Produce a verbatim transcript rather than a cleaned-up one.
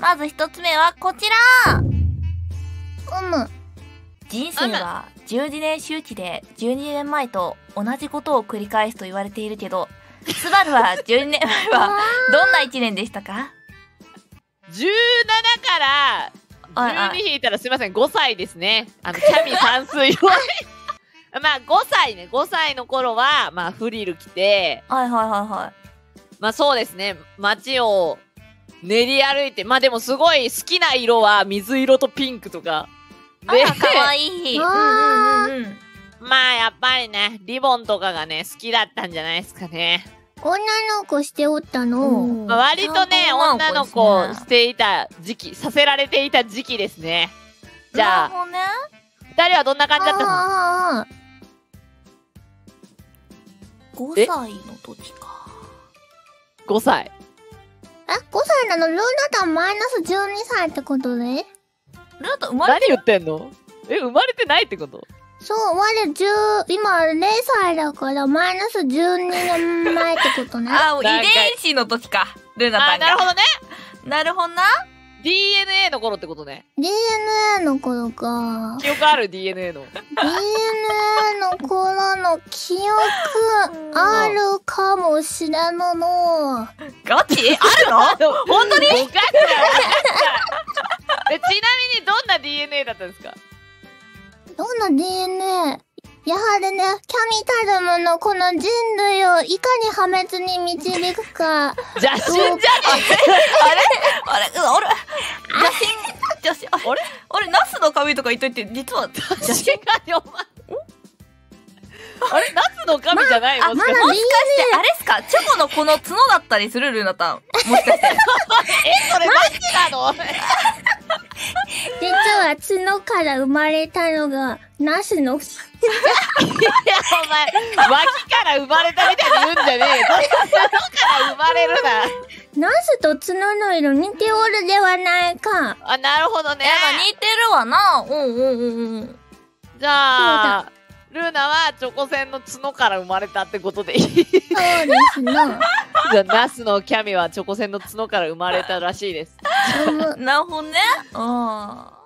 まず一つ目はこちら。うむ。人生はじゅうにねん周期でじゅうにねんまえと同じことを繰り返すと言われているけど、スバルはじゅうにねんまえはどんないちねんでしたか？じゅうななからじゅうに引いたらすいません、ごさいですね。あの、キャミ算数弱い。まあごさいね、ごさいの頃は、まあフリル着て、はいはいはいはい。まあそうですね、街を練り歩いて、まあでもすごい好きな色は水色とピンクとか。あら、かわいい。まあやっぱりね、リボンとかがね、好きだったんじゃないですかね。女の子しておったの。まあ、割とね、女の子をしていた時期、させられていた時期ですね。じゃあ、二人はどんな感じだったの？ごさいの時か。ごさい。え、ごさいなの？ルーナタンマイナスじゅうにさいってことで？何言ってんの？え、生まれてないってこと？そう、我十今れいさいだからマイナスじゅうにねんまえってことね。あ、遺伝子の時か、ルーナタンが。なるほどね。なるほどな。ディーエヌエー の頃ってことね。ディーエヌエー の頃か。記憶ある？ ディーエヌエー の。ディーエヌエー の頃の記憶あるかもしれんのの。ガチ？あるの？本当に？おかしい。ちなみにどんな ディーエヌエー だったんですか？どんな ディーエヌエー？ やはりね、キャミタルムのこの人類をいかに破滅に導くか。邪神じゃねえ。あれあれあれ邪神、邪神、あれあれ、ナスの神とか言っといて、実は確かにお前。あれナスの神じゃないの？もしかして、あれっすか？チョコのこの角だったりするルーナタン。もしかして。え、それマジなの？実は角から生まれたのがナスの。いやお前、脇から生まれたみたいに言うんじゃねえよ。角から生まれるな。ナスと角の色似ておるではないか。あ、なるほどね。似てるわな。うんうんうんうん。じゃあルーナはチョコ線の角から生まれたってことでいい？そうですな。じゃあ、ナスのキャミはチョコ線の角から生まれたらしいです。なるほどね。ああ。